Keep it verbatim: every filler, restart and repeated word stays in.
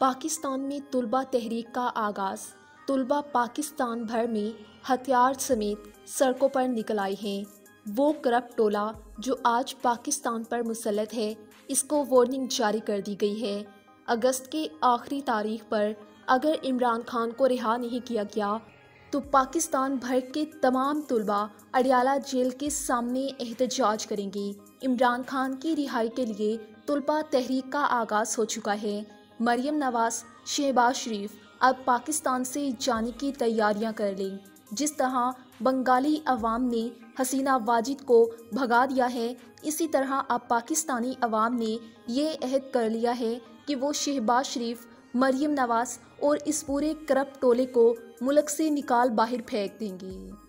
पाकिस्तान में तुलबा तहरीक का आगाज़। तुलबा पाकिस्तान भर में हथियार समेत सड़कों पर निकल आए हैं। वो करप्ट टोला जो आज पाकिस्तान पर मुसलत है, इसको वार्निंग जारी कर दी गई है। अगस्त के आखिरी तारीख पर अगर इमरान खान को रिहा नहीं किया गया तो पाकिस्तान भर के तमाम तुलबा अडियाला जेल के सामने एहतजाज करेंगे। इमरान खान की रिहाई के लिए तुलबा तहरीक का आगाज़ हो चुका है। मरियम नवाज़, शहबाज शरीफ अब पाकिस्तान से जाने की तैयारियां कर लें। जिस तरह बंगाली अवाम ने हसीना वाजिद को भगा दिया है, इसी तरह अब पाकिस्तानी अवाम ने यह अहद कर लिया है कि वो शहबाज शरीफ, मरियम नवाज़ और इस पूरे करप्ट टोले को मुल्क से निकाल बाहर फेंक देंगे।